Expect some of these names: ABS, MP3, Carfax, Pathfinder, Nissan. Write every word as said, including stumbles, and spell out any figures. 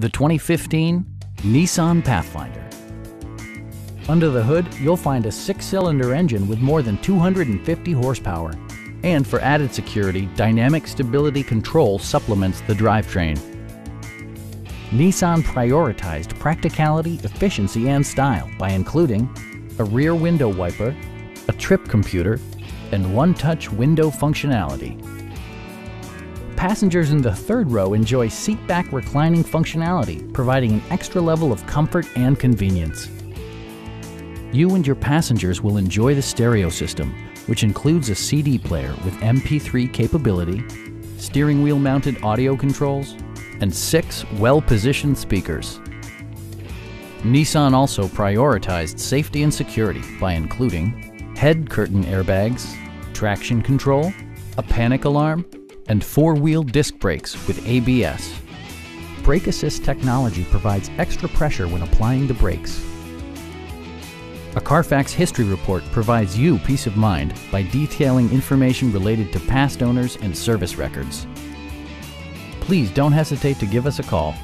the twenty fifteen Nissan Pathfinder. Under the hood, you'll find a six-cylinder engine with more than two hundred fifty horsepower. And for added security, dynamic stability control supplements the drivetrain. Nissan prioritized practicality, efficiency, and style by including a rear window wiper, a trip computer, and one-touch window functionality. Passengers in the third row enjoy seat-back reclining functionality, providing an extra level of comfort and convenience. You and your passengers will enjoy the stereo system, which includes a C D player with M P three capability, steering wheel-mounted audio controls, and six well-positioned speakers. Nissan also prioritized safety and security by including head curtain airbags, traction control, a panic alarm, and four-wheel disc brakes with A B S. Brake assist technology provides extra pressure when applying the brakes. A Carfax history report provides you peace of mind by detailing information related to past owners and service records. Please don't hesitate to give us a call.